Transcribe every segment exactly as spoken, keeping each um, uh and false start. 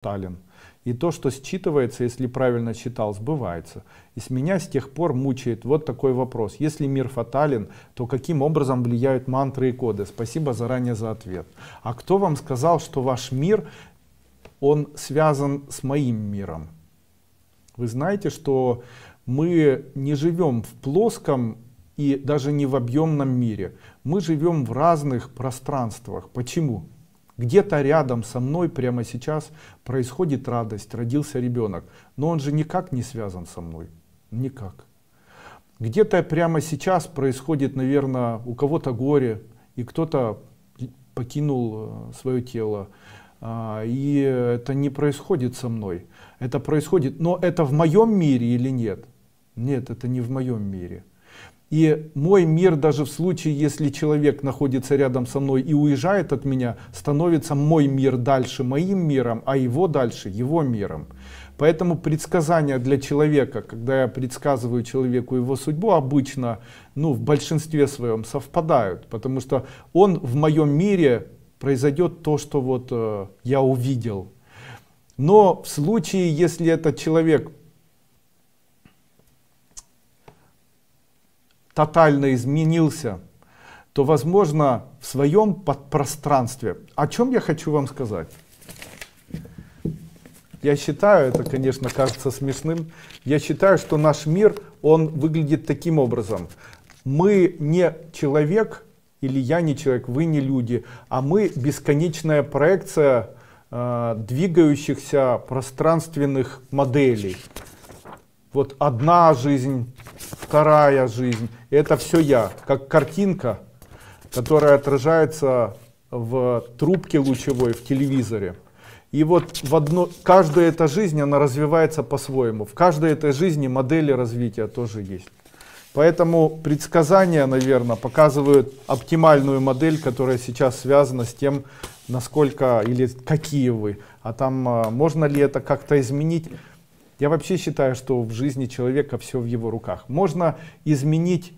Таллин. И то, что считывается, если правильно считал, сбывается. И с меня с тех пор мучает вот такой вопрос. Если мир фатален, то каким образом влияют мантры и коды? Спасибо заранее за ответ. А кто вам сказал, что ваш мир, он связан с моим миром? Вы знаете, что мы не живем в плоском и даже не в объемном мире. Мы живем в разных пространствах. Почему? Где-то рядом со мной прямо сейчас происходит радость, родился ребенок, но он же никак не связан со мной, никак. Где-то прямо сейчас происходит, наверное, у кого-то горе, и кто-то покинул свое тело, и это не происходит со мной. Это происходит, но это в моем мире или нет? Нет, это не в моем мире. И мой мир, даже в случае, если человек находится рядом со мной и уезжает от меня, становится мой мир дальше моим миром, а его дальше его миром. Поэтому предсказания для человека, когда я предсказываю человеку его судьбу, обычно, ну, в большинстве своем совпадают, потому что он в моем мире произойдет то, что вот э, я увидел. Но в случае, если этот человек тотально изменился, то, возможно, в своем подпространстве. О чем я хочу вам сказать? Я считаю, это, конечно, кажется смешным, я считаю, что наш мир, он выглядит таким образом. Мы не человек, или я не человек, вы не люди, а мы бесконечная проекция э, двигающихся пространственных моделей. Вот одна жизнь, вторая жизнь, и это все я, как картинка, которая отражается в трубке лучевой, в телевизоре. И вот в одно, каждая эта жизнь, она развивается по-своему. В каждой этой жизни модели развития тоже есть. Поэтому предсказания, наверное, показывают оптимальную модель, которая сейчас связана с тем, насколько или какие вы. А там можно ли это как-то изменить? Я вообще считаю, что в жизни человека все в его руках. Можно изменить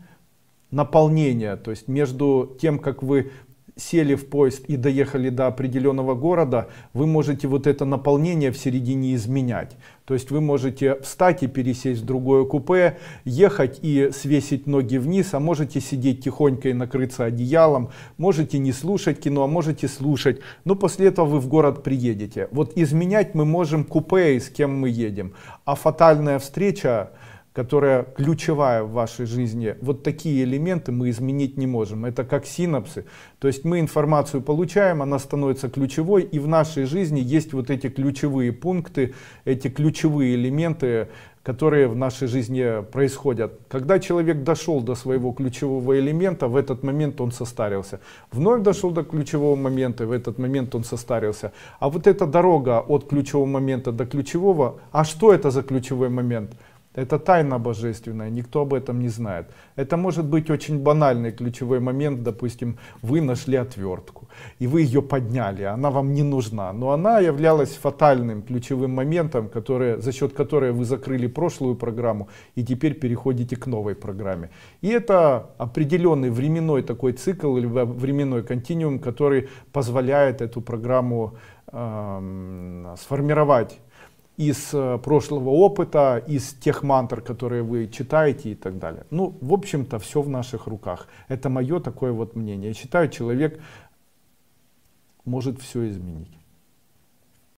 наполнение, то есть между тем, как вы сели в поезд и доехали до определенного города, вы можете вот это наполнение в середине изменять. То есть вы можете встать и пересесть в другое купе, ехать и свесить ноги вниз, а можете сидеть тихонько и накрыться одеялом, можете не слушать кино, а можете слушать. Но после этого вы в город приедете. Вот изменять мы можем купе и с кем мы едем. А фатальная встреча, которая ключевая в вашей жизни, вот такие элементы мы изменить не можем. Это как синапсы. То есть мы информацию получаем, она становится ключевой, и в нашей жизни есть вот эти ключевые пункты, эти ключевые элементы, которые в нашей жизни происходят. Когда человек дошел до своего ключевого элемента, в этот момент он состарился. Вновь дошел до ключевого момента, в этот момент он состарился. А вот эта дорога от ключевого момента до ключевого, а что это за ключевой момент? Это тайна божественная, никто об этом не знает. Это может быть очень банальный ключевой момент, допустим, вы нашли отвертку, и вы ее подняли, она вам не нужна, но она являлась фатальным ключевым моментом, который, за счет которой вы закрыли прошлую программу и теперь переходите к новой программе. И это определенный временной такой цикл или временной континуум, который позволяет эту программу э, сформировать из прошлого опыта, из тех мантр, которые вы читаете и так далее. Ну, в общем-то, все в наших руках. Это мое такое вот мнение. Я считаю, человек может все изменить.